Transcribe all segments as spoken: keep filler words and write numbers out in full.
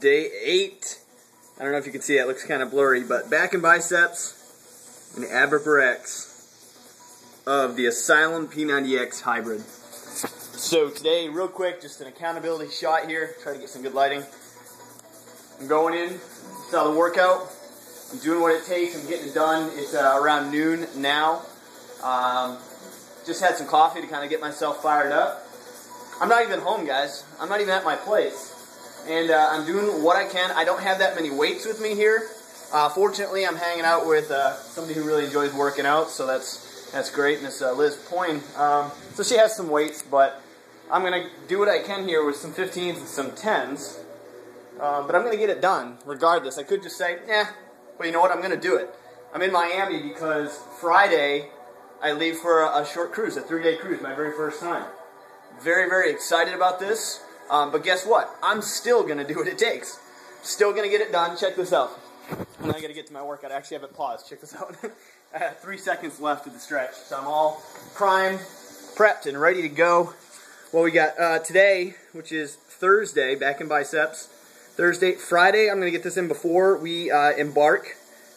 day eight. I don't know if you can see that. It looks kind of blurry, but back and biceps and AberRex of the Asylum P ninety X hybrid. So today, real quick, just an accountability shot here. Try to get some good lighting. I'm going in, saw the workout. I'm doing what it takes. I'm getting it done. It's uh, around noon now. Um, just had some coffee to kind of get myself fired up. I'm not even home, guys. I'm not even at my place. And uh, I'm doing what I can. I don't have that many weights with me here. Uh, fortunately, I'm hanging out with uh, somebody who really enjoys working out, so that's that's great. Miss uh, Liz Poyne. Um, so she has some weights, but I'm going to do what I can here with some fifteens and some tens. Uh, but I'm going to get it done regardless. I could just say, eh, well, you know what, I'm going to do it. I'm in Miami because Friday I leave for a, a short cruise, a three-day cruise, my very first time. Very, very excited about this. Um, but guess what? I'm still going to do what it takes. Still going to get it done. Check this out. I'm not going to get to my workout. I actually have it paused. Check this out. I have three seconds left of the stretch. So I'm all primed, prepped, and ready to go. Well, we got uh, today, which is Thursday, back in biceps. Thursday, Friday, I'm going to get this in before we uh, embark.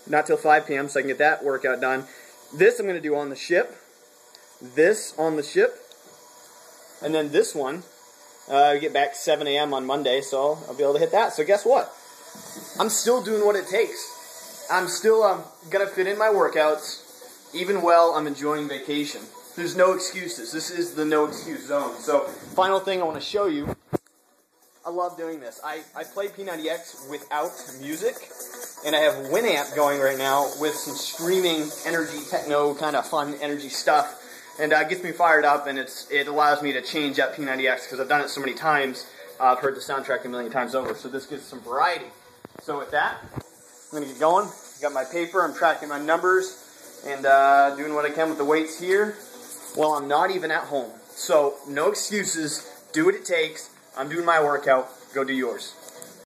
Not till five P M so I can get that workout done. This I'm going to do on the ship. This on the ship. And then this one, uh, we get back seven A M on Monday, so I'll be able to hit that. So guess what? I'm still doing what it takes. I'm still um, going to fit in my workouts, even while I'm enjoying vacation. There's no excuses. This is the no-excuse zone. So final thing I want to show you, I love doing this. I, I play P ninety X without music, and I have Winamp going right now with some streaming energy, techno, kind of fun energy stuff. And it uh, gets me fired up, and it's it allows me to change up P ninety X because I've done it so many times. Uh, I've heard the soundtrack a million times over, so this gives some variety. So with that, I'm going to get going. I've got my paper. I'm tracking my numbers and uh, doing what I can with the weights here while I'm not even at home. So no excuses. Do what it takes. I'm doing my workout. Go do yours.